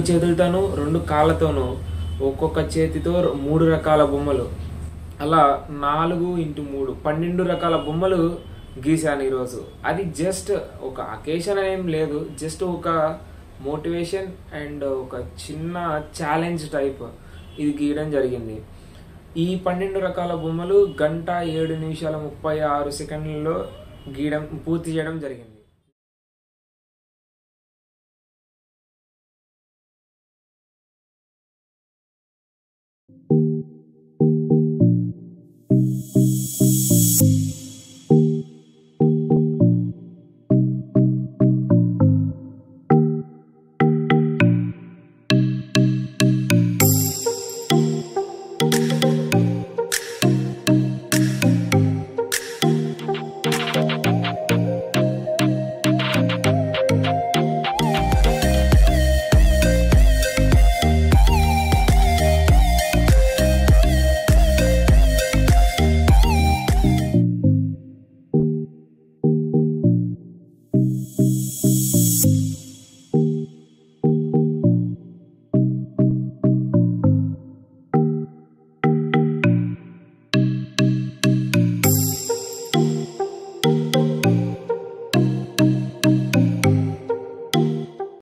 రెండు చేతులతోనూ రెండు కాళ్ళతోనూ ఒక్కొక్క చేతితో మూడు రకాల బొమ్మలు అలా 4x3 12 రకాల బొమ్మలు గీశాను ఈరోజు. అది జస్ట్ ఒక అకేషన్ ఏం లేదు, జస్ట్ ఒక మోటివేషన్ అండ్ ఒక చిన్న ఛాలెంజ్ టైప్ ఇది గీయడం జరిగింది. ఈ 12 రకాల బొమ్మలు 1 గంట 7 నిమిషాల 36 సెకండ్లలో గీయడం పూర్తి చేయడం జరిగింది.